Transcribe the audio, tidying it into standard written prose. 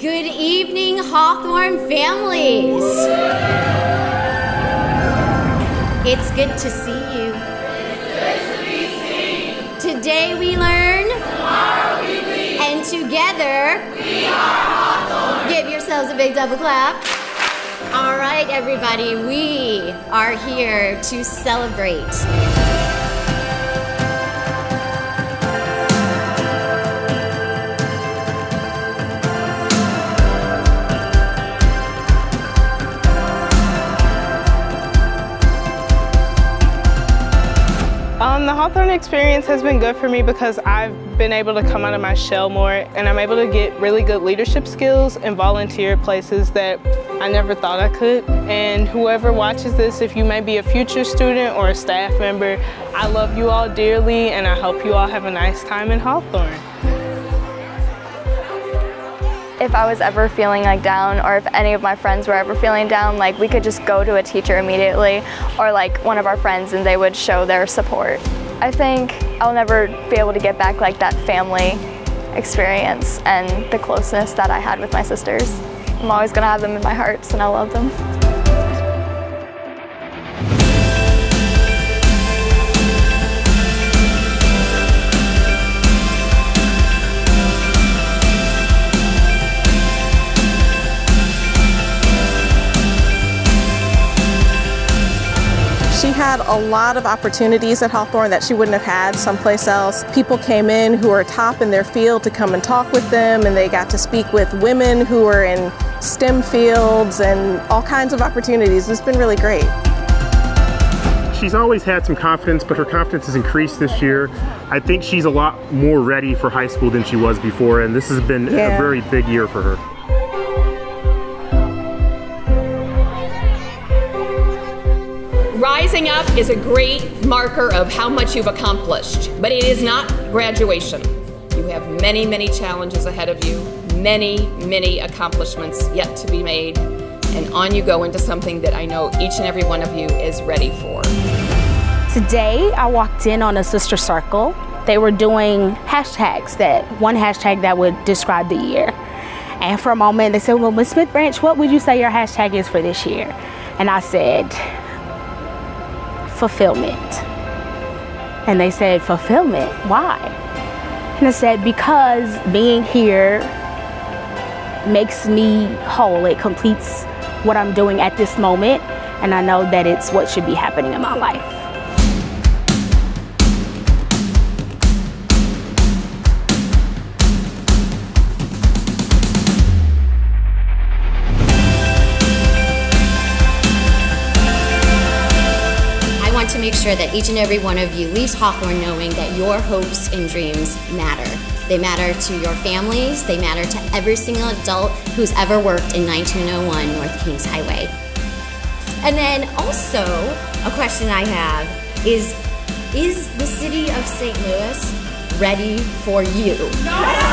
Good evening, Hawthorn families. It's good to see you. It's good to be seen. Today we learn. Tomorrow we read. And together we are Hawthorn. Give yourselves a big double clap. All right, everybody, we are here to celebrate. The Hawthorn experience has been good for me because I've been able to come out of my shell more, and I'm able to get really good leadership skills and volunteer places that I never thought I could. And whoever watches this, if you may be a future student or a staff member, I love you all dearly, and I hope you all have a nice time in Hawthorn. If I was ever feeling like down, or if any of my friends were ever feeling down, like we could just go to a teacher immediately, or like one of our friends, and they would show their support. I think I'll never be able to get back like that family experience and the closeness that I had with my sisters. I'm always gonna have them in my hearts, and I love them. She had a lot of opportunities at Hawthorn that she wouldn't have had someplace else. People came in who were top in their field to come and talk with them, and they got to speak with women who were in STEM fields and all kinds of opportunities. It's been really great. She's always had some confidence, but her confidence has increased this year. I think she's a lot more ready for high school than she was before, and this has been a very big year for her. Rising up is a great marker of how much you've accomplished, but it is not graduation. You have many, many challenges ahead of you, many, many accomplishments yet to be made, and on you go into something that I know each and every one of you is ready for. Today, I walked in on a sister circle. They were doing hashtags, one hashtag that would describe the year. And for a moment, they said, well, Ms. Smith Branch, what would you say your hashtag is for this year? And I said, fulfillment. And they said, fulfillment? Why? And I said, because being here makes me whole. It completes what I'm doing at this moment, and I know that it's what should be happening in my life. To make sure that each and every one of you leaves Hawthorn knowing that your hopes and dreams matter. They matter to your families, they matter to every single adult who's ever worked in 9201 North Kings Highway. And then also, a question I have is the city of St. Louis ready for you? No!